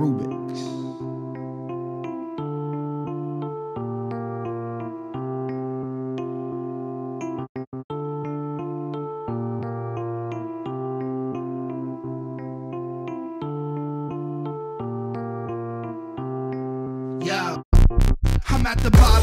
Rubik's. I'm at the bottom.